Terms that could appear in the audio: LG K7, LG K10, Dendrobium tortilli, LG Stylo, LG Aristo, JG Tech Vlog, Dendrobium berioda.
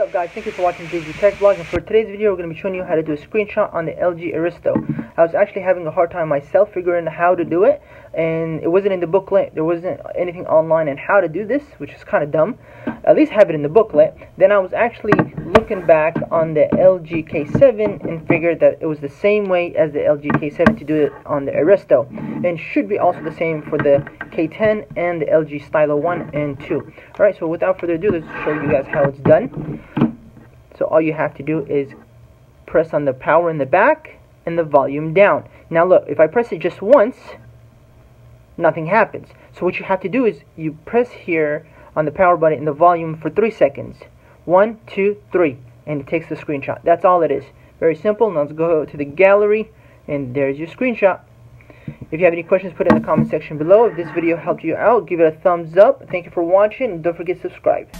up, guys? Thank you for watching JG Tech Vlog, and for today's video we're going to be showing you how to do a screenshot on the LG Aristo. I was actually having a hard time myself figuring out how to do it, and it wasn't in the booklet. There wasn't anything online on how to do this, which is kind of dumb. At least have it in the booklet. Then I was actually looking back on the LG K7 and figured that it was the same way as the LG K7 to do it on the Aristo, and should be also the same for the K10 and the LG Stylo 1 and 2. Alright, so without further ado, let's show you guys how it's done. So all you have to do is press on the power in the back and the volume down. Now look, if I press it just once, nothing happens. So what you have to do is you press here on the power button and the volume for 3 seconds. 1, 2, 3, and it takes the screenshot. That's all it is. Very simple. Now let's go to the gallery, and there's your screenshot. If you have any questions, put it in the comment section below. If this video helped you out, give it a thumbs up. Thank you for watching, and don't forget to subscribe.